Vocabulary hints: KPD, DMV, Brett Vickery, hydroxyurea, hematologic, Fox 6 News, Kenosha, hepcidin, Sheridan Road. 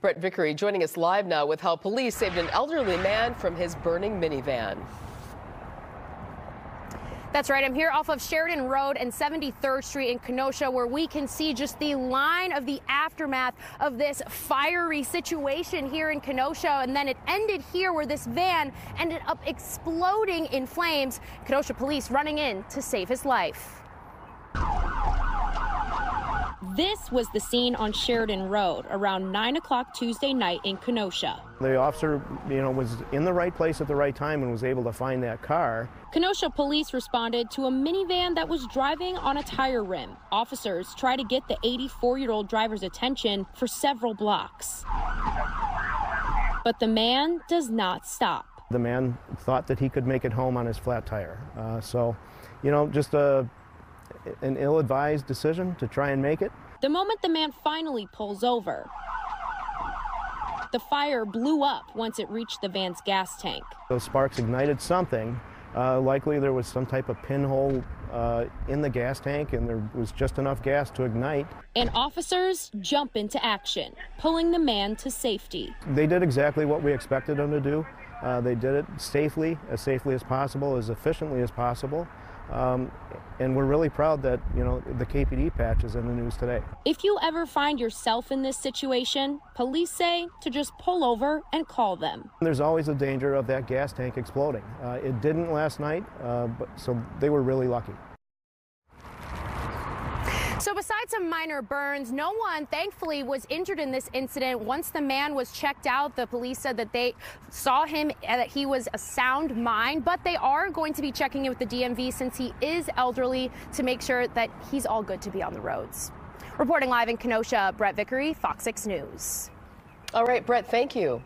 Brett Vickery joining us live now with how police saved an elderly man from his burning minivan. That's right. I'm here off of Sheridan Road and 73rd Street in Kenosha, where we can see just the line of the aftermath of this fiery situation here in Kenosha. And then it ended here where this van ended up exploding in flames. Kenosha police running in to save his life. This was the scene on Sheridan Road around 9 o'clock Tuesday night in Kenosha. The officer, was in the right place at the right time and was able to find that car. Kenosha police responded to a minivan that was driving on a tire rim. Officers try to get the 84-year-old driver's attention for several blocks. But the man does not stop. The man thought that he could make it home on his flat tire. An ill-advised decision to try and make it. The moment the man finally pulls over, the fire blew up once it reached the van's gas tank. Those sparks ignited something. Likely there was some type of pinhole in the gas tank, and there was just enough gas to ignite. And officers jump into action, pulling the man to safety. They did exactly what we expected them to do. They did it safely as possible, as efficiently as possible. And we're really proud that, the KPD patch is in the news today. If you ever find yourself in this situation, police say to just pull over and call them. There's always a danger of that gas tank exploding. It didn't last night, so they were really lucky. So besides some minor burns, no one, thankfully, was injured in this incident. Once the man was checked out, the police said that they saw him and that he was a sound mind, but they are going to be checking in with the DMV since he is elderly to make sure that he's all good to be on the roads. Reporting live in Kenosha, Brett Vickery, Fox 6 News. All right, Brett, thank you.